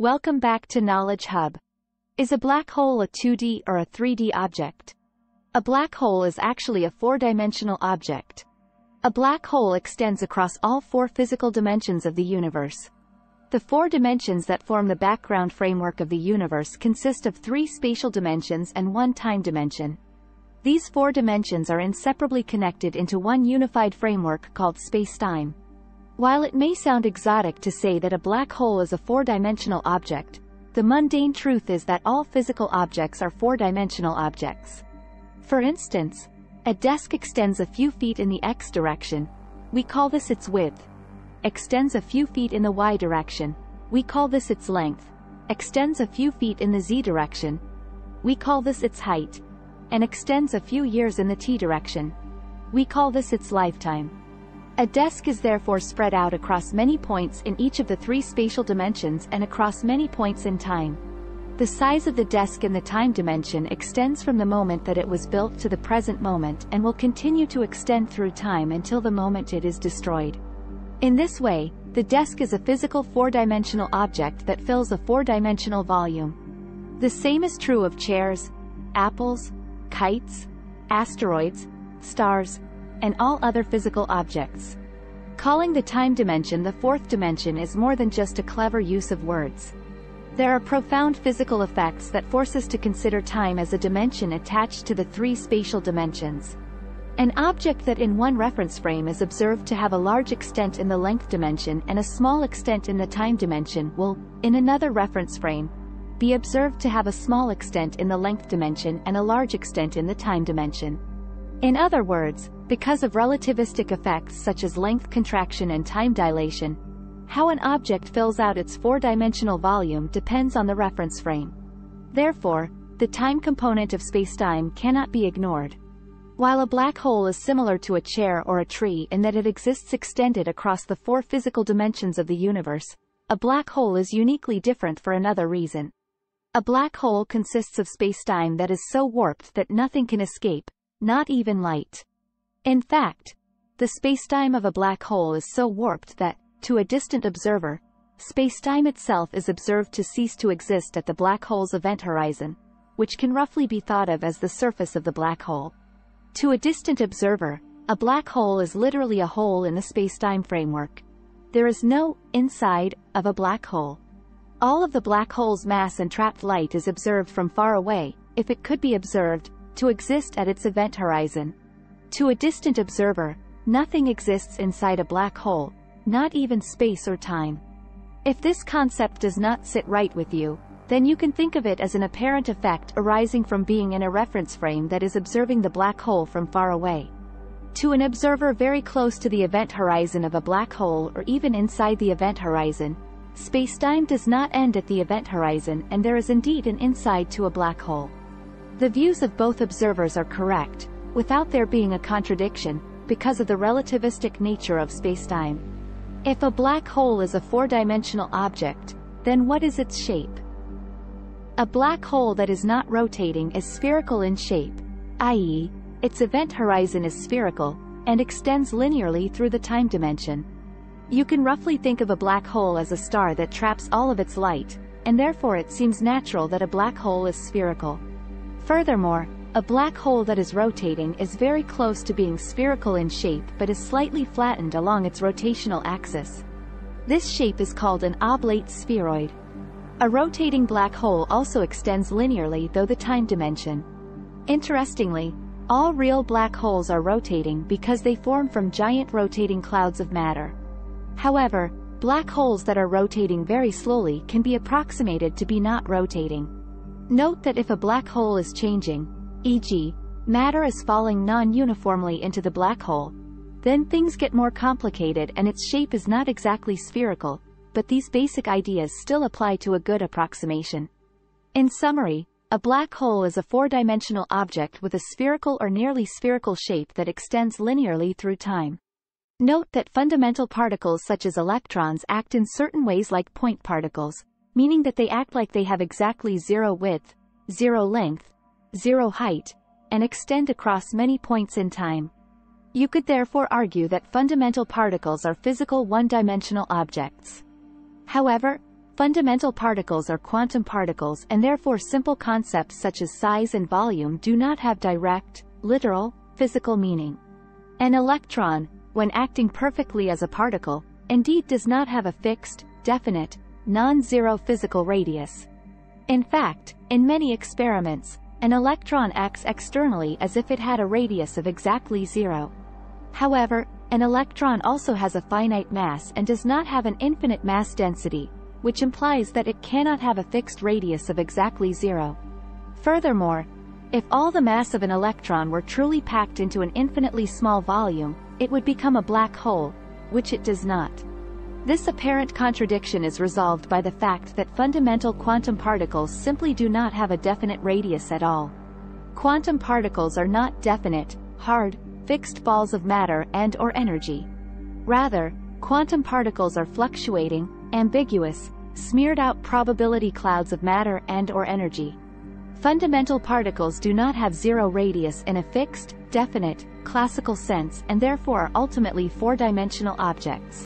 Welcome back to Knowledge Hub. Is a black hole a 2D or a 3D object? A black hole is actually a four-dimensional object. A black hole extends across all four physical dimensions of the universe. The 4 dimensions that form the background framework of the universe consist of 3 spatial dimensions and 1 time dimension. These 4 dimensions are inseparably connected into one unified framework called spacetime. While it may sound exotic to say that a black hole is a 4-dimensional object, the mundane truth is that all physical objects are 4-dimensional objects. For instance, a desk extends a few feet in the X direction. We call this its width. Extends a few feet in the Y direction. We call this its length. Extends a few feet in the Z direction. We call this its height. And extends a few years in the T direction. We call this its lifetime. A desk is therefore spread out across many points in each of the 3 spatial dimensions and across many points in time. The size of the desk in the time dimension extends from the moment that it was built to the present moment and will continue to extend through time until the moment it is destroyed. In this way, the desk is a physical 4-dimensional object that fills a 4-dimensional volume. The same is true of chairs, apples, kites, asteroids, stars, and all other physical objects. Calling the time dimension the 4th dimension is more than just a clever use of words. There are profound physical effects that force us to consider time as a dimension attached to the 3 spatial dimensions. An object that in one reference frame is observed to have a large extent in the length dimension and a small extent in the time dimension will, in another reference frame, be observed to have a small extent in the length dimension and a large extent in the time dimension. In other words, because of relativistic effects such as length contraction and time dilation, how an object fills out its 4-dimensional volume depends on the reference frame. Therefore, the time component of spacetime cannot be ignored. While a black hole is similar to a chair or a tree in that it exists extended across the 4 physical dimensions of the universe, a black hole is uniquely different for another reason. A black hole consists of spacetime that is so warped that nothing can escape, not even light. In fact, the spacetime of a black hole is so warped that, to a distant observer, spacetime itself is observed to cease to exist at the black hole's event horizon, which can roughly be thought of as the surface of the black hole. To a distant observer, a black hole is literally a hole in the spacetime framework. There is no inside of a black hole. All of the black hole's mass and trapped light is observed from far away, if it could be observed, to exist at its event horizon. To a distant observer, nothing exists inside a black hole, not even space or time. If this concept does not sit right with you, then you can think of it as an apparent effect arising from being in a reference frame that is observing the black hole from far away. To an observer very close to the event horizon of a black hole or even inside the event horizon, spacetime does not end at the event horizon and there is indeed an inside to a black hole. The views of both observers are correct, without there being a contradiction, because of the relativistic nature of spacetime. If a black hole is a 4-dimensional object, then what is its shape? A black hole that is not rotating is spherical in shape, i.e., its event horizon is spherical, and extends linearly through the time dimension. You can roughly think of a black hole as a star that traps all of its light, and therefore it seems natural that a black hole is spherical. Furthermore, a black hole that is rotating is very close to being spherical in shape but is slightly flattened along its rotational axis. This shape is called an oblate spheroid. A rotating black hole also extends linearly through the time dimension. Interestingly, all real black holes are rotating because they form from giant rotating clouds of matter. However, black holes that are rotating very slowly can be approximated to be not rotating. Note that if a black hole is changing, e.g., matter is falling non-uniformly into the black hole, then things get more complicated and its shape is not exactly spherical, but these basic ideas still apply to a good approximation. In summary, a black hole is a 4-dimensional object with a spherical or nearly spherical shape that extends linearly through time. Note that fundamental particles such as electrons act in certain ways like point particles, meaning that they act like they have exactly 0 width, 0 length, 0 height, and extend across many points in time. You could therefore argue that fundamental particles are physical 1-dimensional objects. However, Fundamental particles are quantum particles, and therefore simple concepts such as size and volume do not have direct, literal, physical meaning. An electron, when acting perfectly as a particle, indeed does not have a fixed, definite, non-zero physical radius. In fact, in many experiments, an electron acts externally as if it had a radius of exactly zero. However, an electron also has a finite mass and does not have an infinite mass density, which implies that it cannot have a fixed radius of exactly zero. Furthermore, if all the mass of an electron were truly packed into an infinitely small volume, it would become a black hole, which it does not. This apparent contradiction is resolved by the fact that fundamental quantum particles simply do not have a definite radius at all. Quantum particles are not definite, hard, fixed balls of matter and/or energy. Rather, quantum particles are fluctuating, ambiguous, smeared-out probability clouds of matter and/or energy. Fundamental particles do not have zero radius in a fixed, definite, classical sense, and therefore are ultimately four-dimensional objects.